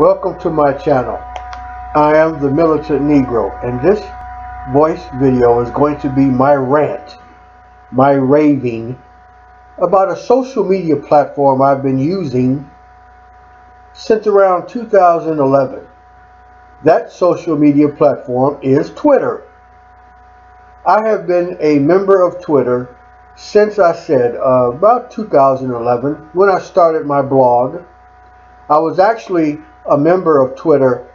Welcome to my channel. I am the Militant Negro, and this voice video is going to be my rant, my raving about a social media platform I've been using since around 2011. That social media platform is Twitter. I have been a member of Twitter since I said about 2011 when I started my blog. I was actually a member of Twitter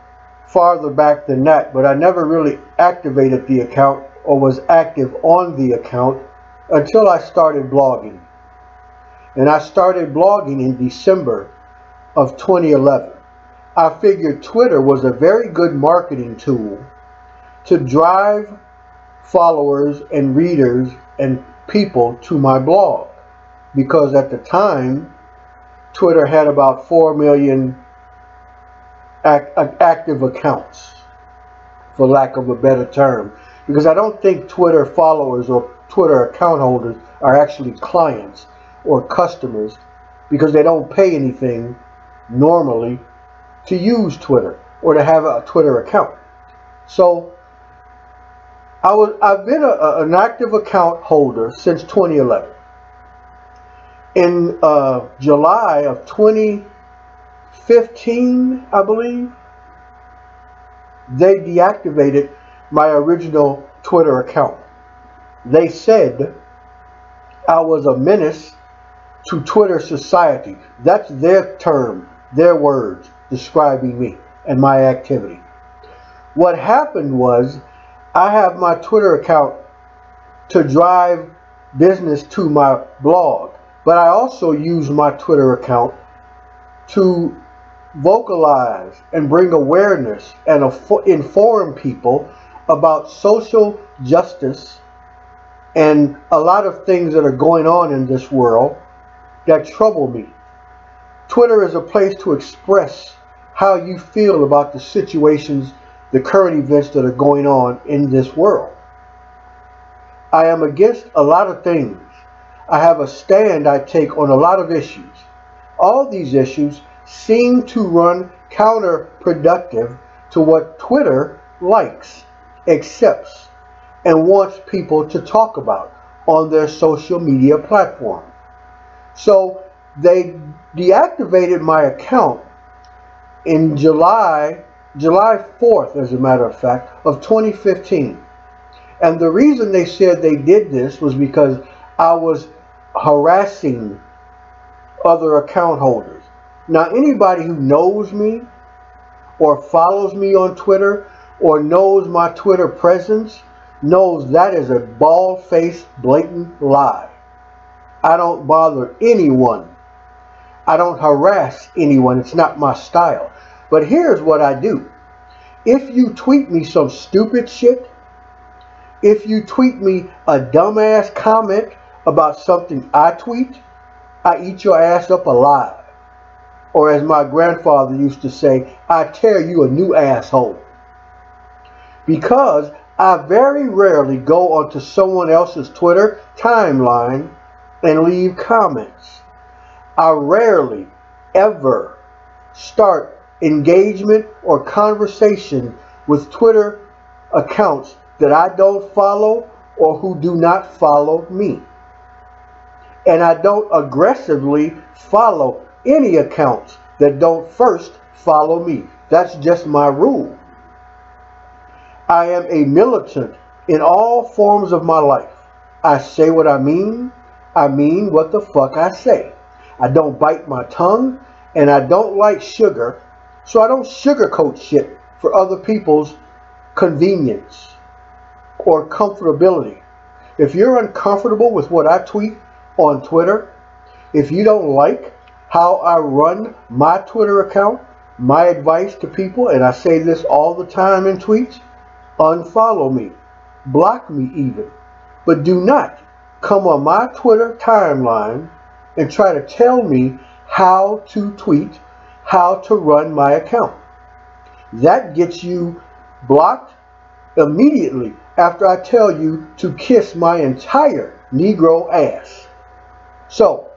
farther back than that, but I never really activated the account or was active on the account until I started blogging. And I started blogging in December of 2011. I figured Twitter was a very good marketing tool to drive followers and readers and people to my blog, because at the time Twitter had about 4 million active accounts, for lack of a better term, because I don't think Twitter followers or Twitter account holders are actually clients or customers, because they don't pay anything normally to use Twitter or to have a Twitter account. So I've been an active account holder since 2011. In July of 2015, I believe, they deactivated my original Twitter account. They said I was a menace to Twitter society. That's their term, their words, describing me and my activity. What happened was, I have my Twitter account to drive business to my blog, but I also use my Twitter account to vocalize and bring awareness and inform people about social justice and a lot of things that are going on in this world that trouble me. Twitter is a place to express how you feel about the situations, the current events that are going on in this world. I am against a lot of things. I have a stand I take on a lot of issues. All these issues seem to run counterproductive to what Twitter likes, accepts, and wants people to talk about on their social media platform. So they deactivated my account in July 4th, as a matter of fact, of 2015. And the reason they said they did this was because I was harassing other account holders. Now, anybody who knows me or follows me on Twitter or knows my Twitter presence knows that is a bald-faced, blatant lie. I don't bother anyone. I don't harass anyone. It's not my style. But here's what I do. If you tweet me some stupid shit, if you tweet me a dumbass comment about something I tweet, I eat your ass up alive. Or as my grandfather used to say, I tear you a new asshole. Because I very rarely go onto someone else's Twitter timeline and leave comments. I rarely ever start engagement or conversation with Twitter accounts that I don't follow or who do not follow me. And I don't aggressively follow any accounts that don't first follow me. That's just my rule. I am a militant in all forms of my life. I say what I mean. I mean what the fuck I say. I don't bite my tongue, and I don't like sugar. So I don't sugarcoat shit for other people's convenience or comfortability. If you're uncomfortable with what I tweet on Twitter, if you don't like how I run my Twitter account, my advice to people, and I say this all the time in tweets, unfollow me, block me even, but do not come on my Twitter timeline and try to tell me how to tweet, how to run my account. That gets you blocked immediately after I tell you to kiss my entire Negro ass. So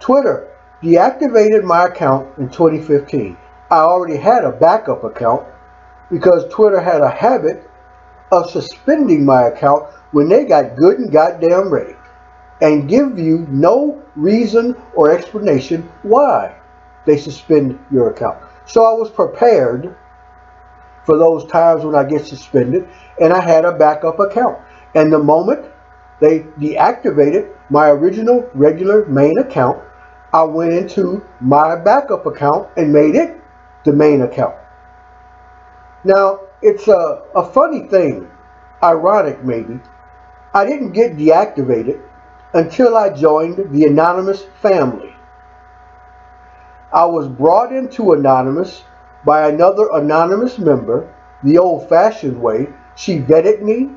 Twitter deactivated my account in 2015. I already had a backup account because Twitter had a habit of suspending my account when they got good and goddamn ready and give you no reason or explanation why they suspend your account. So I was prepared for those times when I get suspended, and I had a backup account. And the moment they deactivated my original regular main account, I went into my backup account and made it the main account. Now, it's a funny thing, ironic maybe. I didn't get deactivated until I joined the Anonymous family. I was brought into Anonymous by another Anonymous member, the old-fashioned way. She vetted me.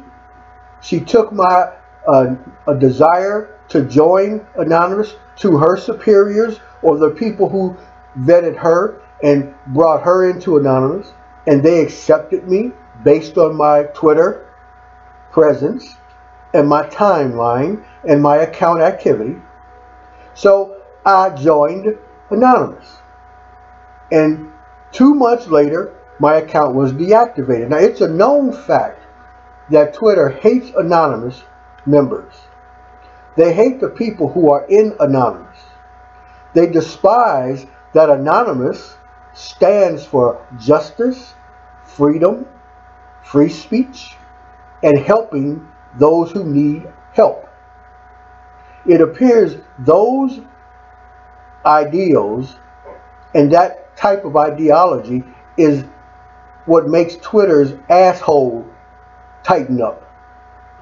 She took my a desire to join Anonymous to her superiors or the people who vetted her and brought her into Anonymous, and they accepted me based on my Twitter presence and my timeline and my account activity. So I joined Anonymous, and 2 months later my account was deactivated. Now, it's a known fact that Twitter hates Anonymous members. They hate the people who are in Anonymous. They despise that Anonymous stands for justice, freedom, free speech, and helping those who need help. It appears those ideals and that type of ideology is what makes Twitter's asshole tighten up,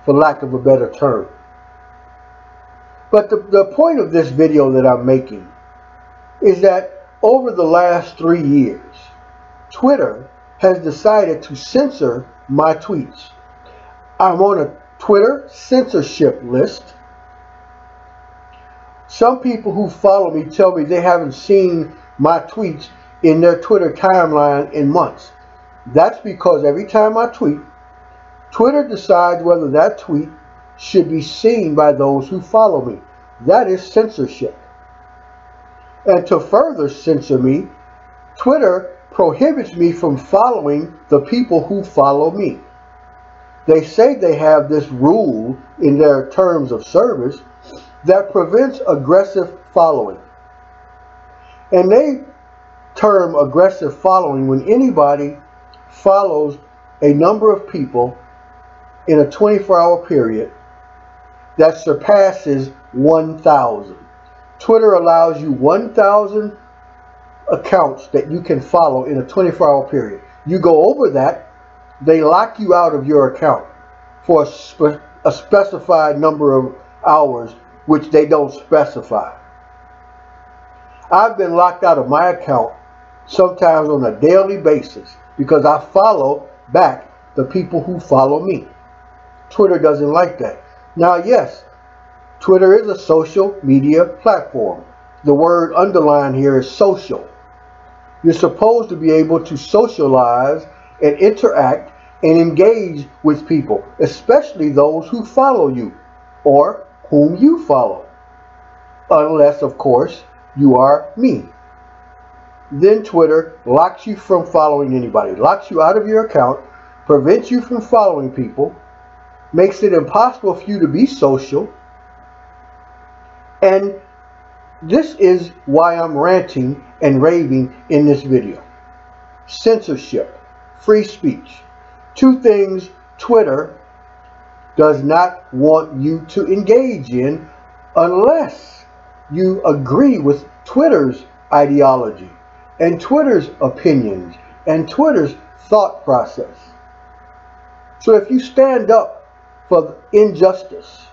for lack of a better term. But the point of this video that I'm making is that over the last 3 years, Twitter has decided to censor my tweets. I'm on a Twitter censorship list. Some people who follow me tell me they haven't seen my tweets in their Twitter timeline in months. That's because every time I tweet, Twitter decides whether that tweet should be seen by those who follow me. That is censorship. And to further censor me, Twitter prohibits me from following the people who follow me. They say they have this rule in their terms of service that prevents aggressive following. And they term aggressive following when anybody follows a number of people in a 24-hour period that surpasses 1,000. Twitter allows you 1,000 accounts that you can follow in a 24-hour period. You go over that, they lock you out of your account for a specified number of hours, which they don't specify. I've been locked out of my account sometimes on a daily basis because I follow back the people who follow me. Twitter doesn't like that. Now, yes, Twitter is a social media platform. The word underlined here is social. You're supposed to be able to socialize and interact and engage with people, especially those who follow you or whom you follow. Unless, of course, you are me. Then Twitter locks you from following anybody, locks you out of your account, prevents you from following people, makes it impossible for you to be social. And this is why I'm ranting and raving in this video. Censorship, free speech, two things Twitter does not want you to engage in unless you agree with Twitter's ideology and Twitter's opinions and Twitter's thought process. So if you stand up for injustice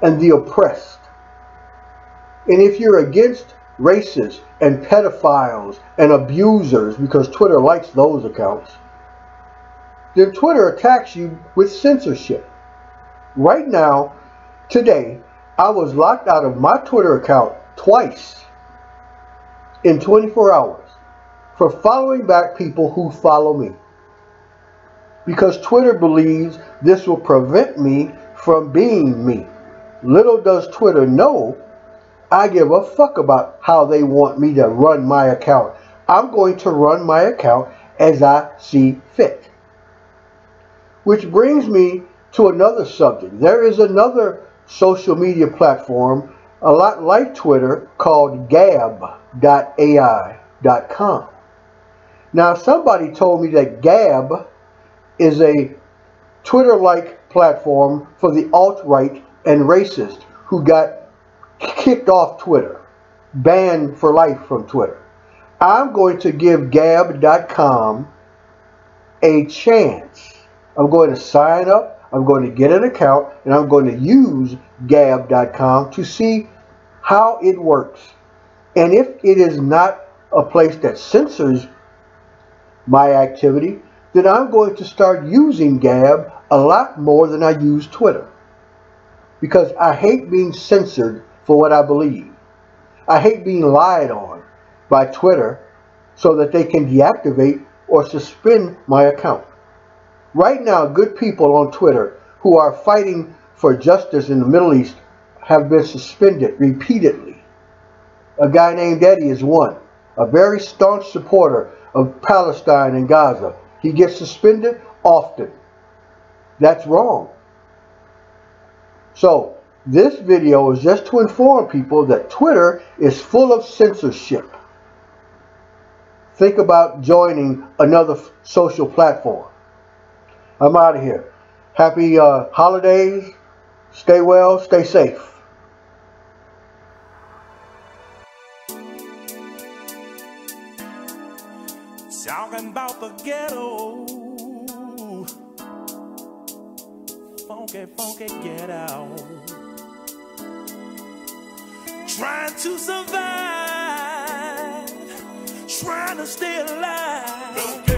and the oppressed, and if you're against racists and pedophiles and abusers, because Twitter likes those accounts, then Twitter attacks you with censorship. Right now, today, I was locked out of my Twitter account twice in 24 hours for following back people who follow me, because Twitter believes this will prevent me from being me. Little does Twitter know I give a fuck about how they want me to run my account. I'm going to run my account as I see fit. Which brings me to another subject. There is another social media platform a lot like Twitter called gab.ai.com. Now, somebody told me that Gab is a Twitter-like platform for the alt-right and racist who got kicked off Twitter, banned for life from Twitter. I'm going to give gab.com a chance. I'm going to sign up, I'm going to get an account, and I'm going to use gab.com to see how it works. And if it is not a place that censors my activity, then I'm going to start using Gab a lot more than I use Twitter, because I hate being censored for what I believe. I hate being lied on by Twitter so that they can deactivate or suspend my account. Right now, good people on Twitter who are fighting for justice in the Middle East have been suspended repeatedly. A guy named Eddie is one, a very staunch supporter of Palestine and Gaza. He gets suspended often. That's wrong. So this video is just to inform people that Twitter is full of censorship. Think about joining another social platform. I'm out of here. Happy holidays. Stay well, stay safe. Talking about the ghetto, funky, funky ghetto, trying to survive, trying to stay alive.